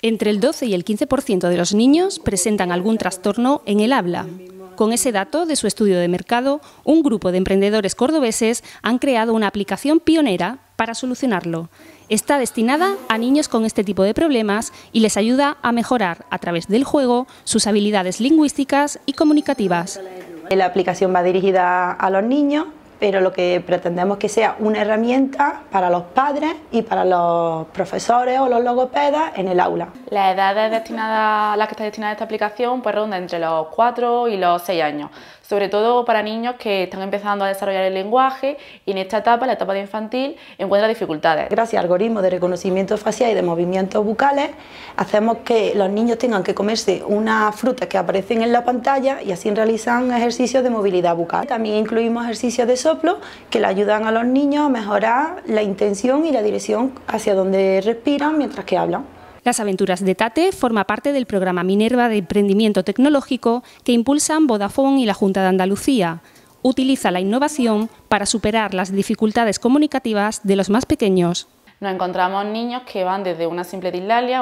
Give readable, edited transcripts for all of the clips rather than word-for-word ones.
Entre el 12 y el 15% de los niños presentan algún trastorno en el habla. Con ese dato de su estudio de mercado, un grupo de emprendedores cordobeses han creado una aplicación pionera para solucionarlo. Está destinada a niños con este tipo de problemas y les ayuda a mejorar, a través del juego, sus habilidades lingüísticas y comunicativas. La aplicación va dirigida a los niños, pero lo que pretendemos es que sea una herramienta para los padres y para los profesores o los logopedas en el aula. Las edades destinadas a las que está destinada esta aplicación pues ronda entre los 4 y los 6 años, sobre todo para niños que están empezando a desarrollar el lenguaje y en esta etapa, la etapa de infantil, encuentra dificultades. Gracias al algoritmo de reconocimiento facial y de movimientos bucales, hacemos que los niños tengan que comerse unas frutas que aparecen en la pantalla y así realizan ejercicios de movilidad bucal. También incluimos ejercicios de que le ayudan a los niños a mejorar la intención y la dirección hacia donde respiran mientras que hablan. Las aventuras de Tate forma parte del programa Minerva de Emprendimiento Tecnológico que impulsan Vodafone y la Junta de Andalucía. Utiliza la innovación para superar las dificultades comunicativas de los más pequeños. Nos encontramos niños que van desde una simple dislalia,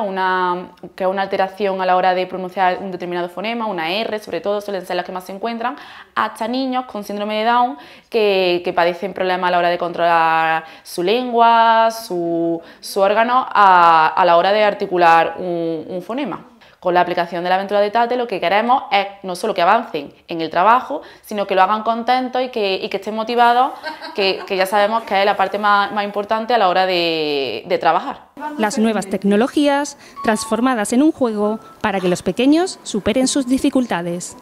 que es una alteración a la hora de pronunciar un determinado fonema, una R sobre todo, suelen ser las que más se encuentran, hasta niños con síndrome de Down que padecen problemas a la hora de controlar su lengua, su órgano a la hora de articular un fonema. Con la aplicación de la aventura de Tate lo que queremos es no solo que avancen en el trabajo, sino que lo hagan contentos y que estén motivados, que ya sabemos que es la parte más importante a la hora de trabajar. Las nuevas tecnologías transformadas en un juego para que los pequeños superen sus dificultades.